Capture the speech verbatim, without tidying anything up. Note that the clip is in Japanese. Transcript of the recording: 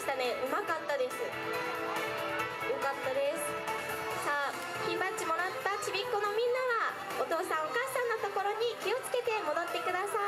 したね。うまかったです。よかったです。さあ、ピンバッジもらったちびっこのみんなはお父さんお母さんのところに気をつけて戻ってください。